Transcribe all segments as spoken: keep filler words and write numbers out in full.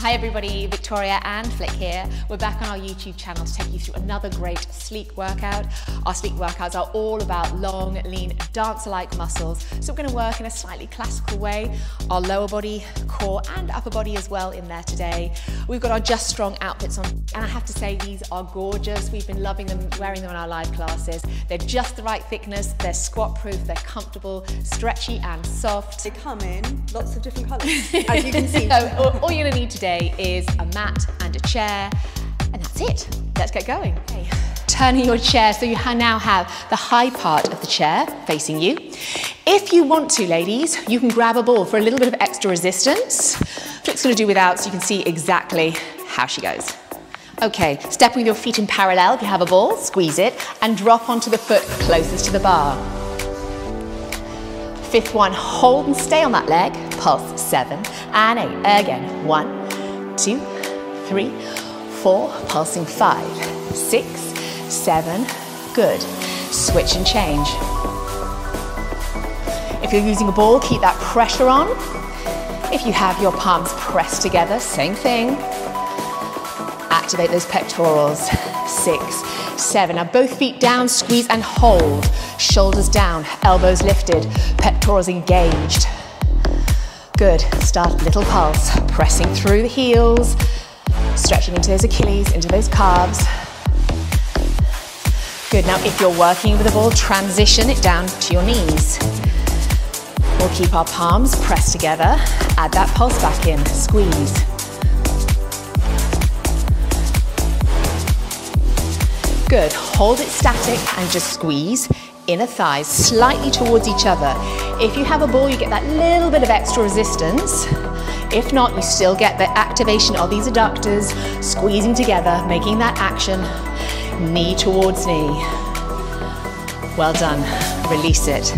Hi everybody, Victoria and Flick here. We're back on our YouTube channel to take you through another great Sleek workout. Our Sleek workouts are all about long, lean, dancer-like muscles. So we're gonna work in a slightly classical way, our lower body, core, and upper body as well in there today. We've got our Just Strong outfits on, and I have to say these are gorgeous. We've been loving them, wearing them in our live classes. They're just the right thickness, they're squat-proof, they're comfortable, stretchy and soft. They come in lots of different colors, as you can see. So all you're gonna need today is a mat and a chair, and that's it. Let's get going. Okay. Turning your chair so you now have the high part of the chair facing you. If you want to, ladies, you can grab a ball for a little bit of extra resistance. Flick's gonna do without so you can see exactly how she goes. Okay, step with your feet in parallel if you have a ball, squeeze it, and drop onto the foot closest to the bar. Fifth one, hold and stay on that leg, pulse, seven, and eight, again, one, two, three, four, pulsing five, six, seven, good. Switch and change. If you're using a ball, keep that pressure on. If you have your palms pressed together, same thing. Activate those pectorals, six, seven. Now both feet down, squeeze and hold. Shoulders down, elbows lifted, pectorals engaged. Good, start little pulse, pressing through the heels, stretching into those Achilles, into those calves. Good, now if you're working with a ball, transition it down to your knees. We'll keep our palms pressed together, add that pulse back in, squeeze. Good, hold it static and just squeeze. Inner thighs slightly towards each other. If you have a ball, you get that little bit of extra resistance. If not, you still get the activation of these adductors, squeezing together, making that action, knee towards knee. Well done, release it.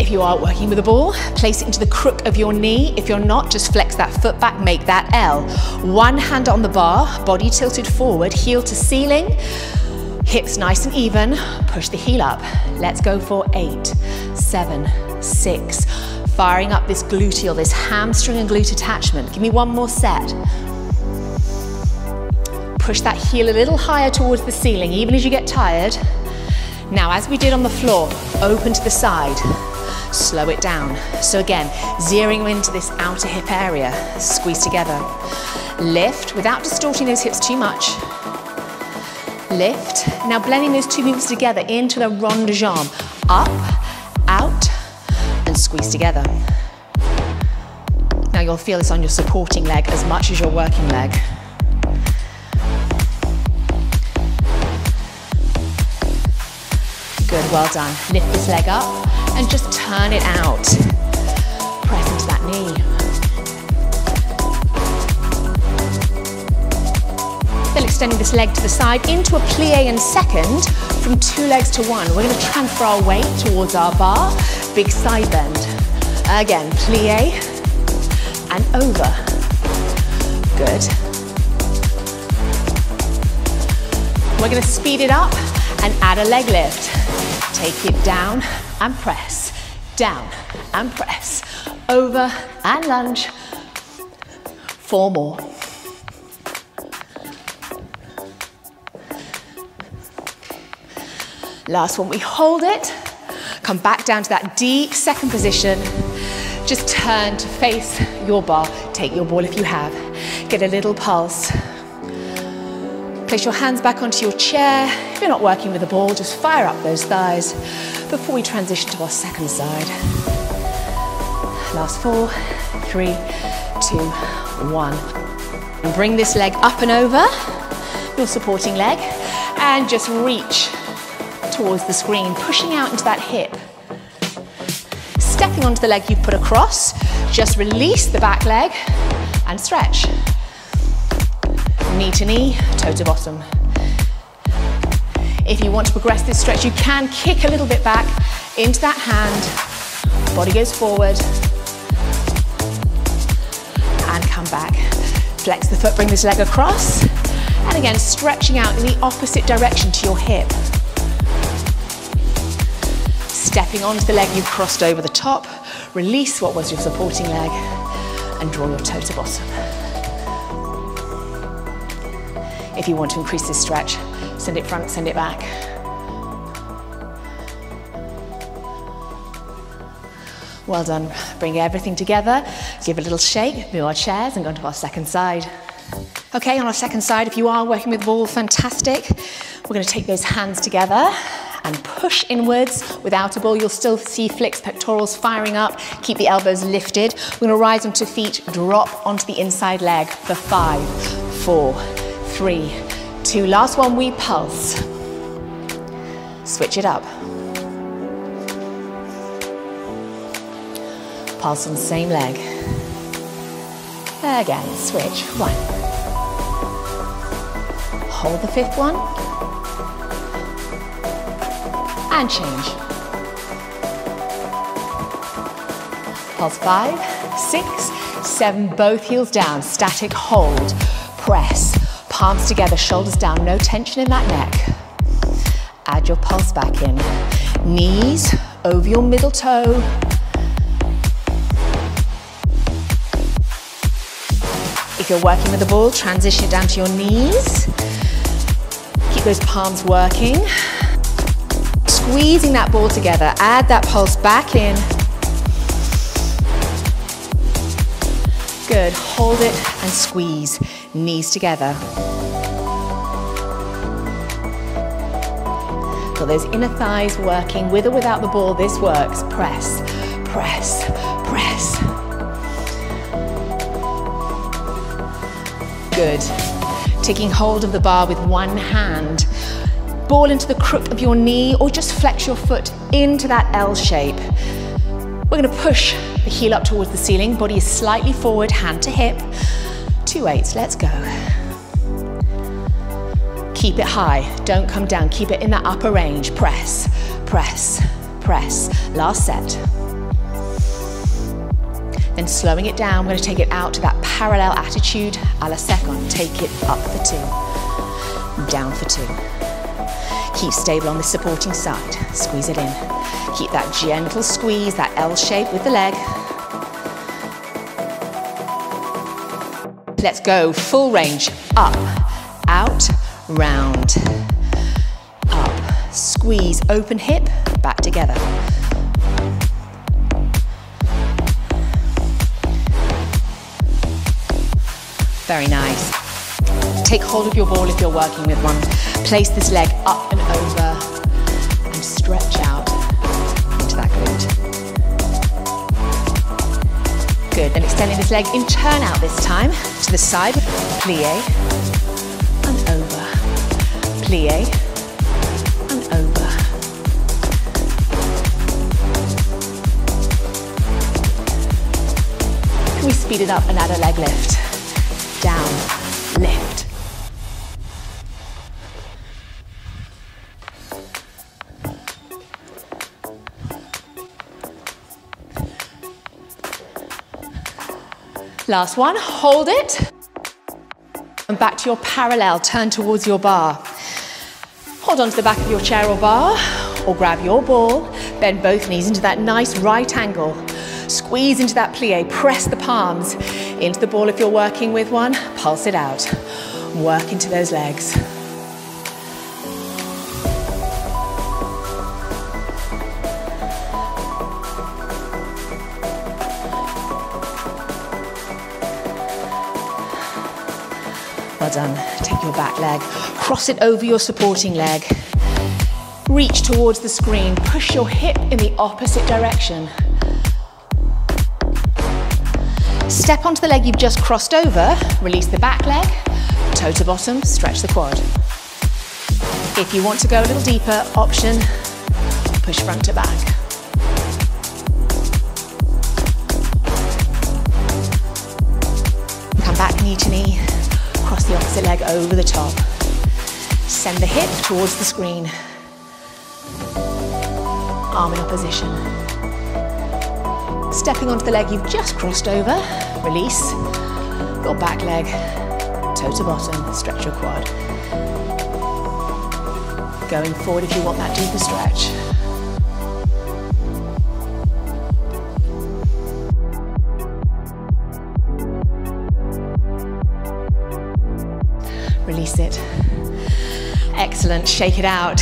If you are working with a ball, place it into the crook of your knee. If you're not, just flex that foot back, make that L. One hand on the bar, body tilted forward, heel to ceiling. Hips nice and even, push the heel up. Let's go for eight, seven, six. Firing up this gluteal, this hamstring and glute attachment. Give me one more set. Push that heel a little higher towards the ceiling, even as you get tired. Now, as we did on the floor, open to the side. Slow it down. So again, zeroing into this outer hip area. Squeeze together. Lift without distorting those hips too much. Lift. Now blending those two movements together into the rond de jambe. Up, out, and squeeze together. Now you'll feel this on your supporting leg as much as your working leg. Good, well done. Lift this leg up and just turn it out. Press into that knee. Then extending this leg to the side into a plie and second from two legs to one. We're going to transfer our weight towards our bar. Big side bend. Again, plie and over. Good. We're going to speed it up and add a leg lift. Take it down and press. Down and press. Over and lunge. Four more. Last one, we hold it, come back down to that deep second position, just turn to face your bar, take your ball if you have, get a little pulse. Place your hands back onto your chair. If you're not working with a ball, just fire up those thighs before we transition to our second side. Last four, three, two, one. And bring this leg up and over, your supporting leg, and just reach towards the screen, pushing out into that hip. Stepping onto the leg you've put across, just release the back leg and stretch. Knee to knee, toe to bottom. If you want to progress this stretch, you can kick a little bit back into that hand, body goes forward, and come back. Flex the foot, bring this leg across, and again, stretching out in the opposite direction to your hip. Stepping onto the leg you've crossed over the top, release what was your supporting leg and draw your toe to bottom. If you want to increase this stretch, send it front, send it back. Well done. Bring everything together, give a little shake, move our chairs and go into our second side. Okay, on our second side, if you are working with ball, fantastic. We're going to take those hands together and push inwards. Without a ball, you'll still see Flick's pectorals firing up. Keep the elbows lifted. We're going to rise onto feet, drop onto the inside leg for five, four, three, two. Last one, we pulse. Switch it up. Pulse on the same leg. Again, switch, one. Hold the fifth one. And change. Pulse five, six, seven, both heels down, static hold, press, palms together, shoulders down, no tension in that neck. Add your pulse back in. Knees over your middle toe. If you're working with the ball, transition down to your knees. Keep those palms working. Squeezing that ball together, add that pulse back in. Good, hold it and squeeze, knees together. Got those inner thighs working, with or without the ball, this works. Press, press, press. Good, taking hold of the bar with one hand. Ball into the crook of your knee or just flex your foot into that L shape. We're gonna push the heel up towards the ceiling, body is slightly forward, hand to hip. Two eights, let's go. Keep it high, don't come down, keep it in that upper range. Press, press, press. Last set. Then slowing it down, we're gonna take it out to that parallel attitude, a la second. Take it up for two, down for two. Keep stable on the supporting side, squeeze it in. Keep that gentle squeeze, that L shape with the leg. Let's go, full range, up, out, round, up. Squeeze, open hip, back together. Very nice. Take hold of your ball if you're working with one. Place this leg up and over and stretch out into that glute. Good, then extending this leg in turn out this time to the side. Plie and over, plie and over. Can we speed it up and add a leg lift? Down, lift. Last one, hold it. And back to your parallel, turn towards your bar. Hold on to the back of your chair or bar, or grab your ball, bend both knees into that nice right angle. Squeeze into that plie, press the palms into the ball if you're working with one, pulse it out. Work into those legs. Well done, take your back leg, cross it over your supporting leg. Reach towards the screen, push your hip in the opposite direction. Step onto the leg you've just crossed over, release the back leg, toe to bottom, stretch the quad. If you want to go a little deeper, option, push front to back. Come back knee to knee. Cross the opposite leg over the top. Send the hip towards the screen. Arm in opposition. Stepping onto the leg you've just crossed over, release your back leg, toe to bottom, stretch your quad. Going forward if you want that deeper stretch. release it. Excellent, shake it out.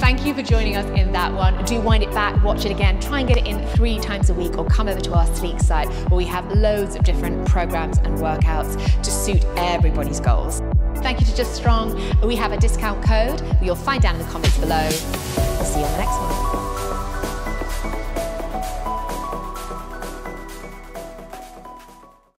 Thank you for joining us in that one. Do wind it back, watch it again, try and get it in three times a week, or come over to our Sleek site where we have loads of different programs and workouts to suit everybody's goals. Thank you to Just Strong. We have a discount code that you'll find down in the comments below. We'll see you on the next one.